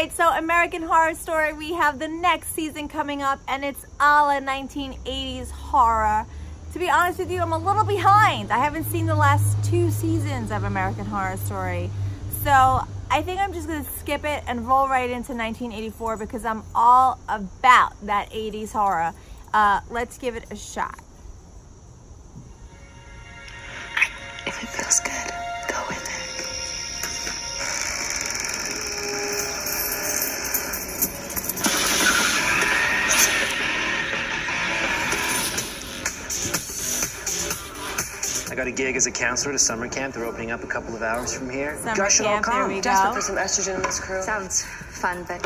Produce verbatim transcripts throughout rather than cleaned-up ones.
right, so American Horror Story, we have the next season coming up, and it's a la nineteen eighties horror. To be honest with you, I'm a little behind. I haven't seen the last two seasons of American Horror Story. So I think I'm just gonna skip it and roll right into nineteen eighty-four because I'm all about that eighties horror. Uh, let's give it a shot. If it feels good, go with it. I got a gig as a counselor at a summer camp. They're opening up a couple of hours from here. Summer Gosh, camp, all come. There we go. Desperate for some estrogen in this crew. Sounds fun, but...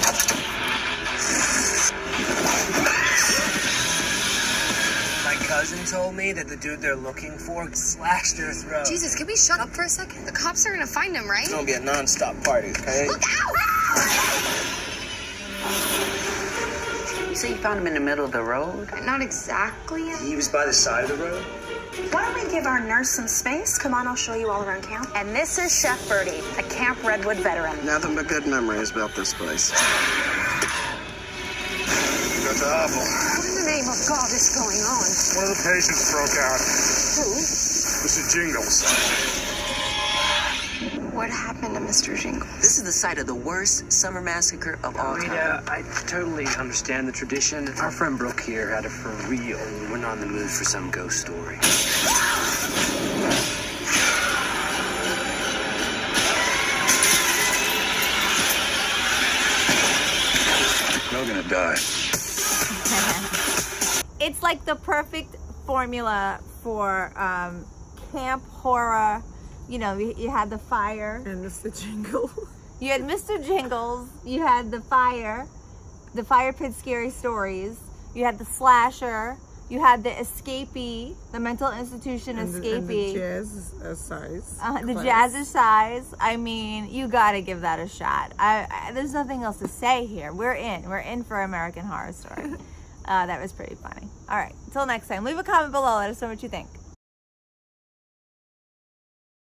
My cousin told me that the dude they're looking for slashed their throat. Jesus, can we shut up for a second? The cops are gonna find him, right? It's gonna be a non-stop party, okay? Look out! You say you found him in the middle of the road? Not exactly. He was by the side of the road? Why don't we give our nurse some space? Come on, I'll show you all around camp. And this is Chef Birdie, a Camp Redwood veteran. Nothing but good memories about this place. That's awful. What in the name of God is going on? One of the patients broke out. Who? Mister Jingles. What happened to Mister Jingles? This is the site of the worst summer massacre of all time. Yeah, I totally understand the tradition. Our friend Brooke here had it for real. We're not in the mood for some ghost story. We're gonna die. It's like the perfect formula for um, camp horror. You know, you, you had the fire. And Mister Jingles. You had Mister Jingles. You had the fire. The fire pit scary stories. You had the slasher. You had the escapee, the mental institution and escapee. The, and the jazzercise. Uh, the jazzercise. I mean, you gotta give that a shot. I, I, there's nothing else to say here. We're in. We're in for American Horror Story. uh, that was pretty funny. All right, until next time. Leave a comment below. Let us know what you think.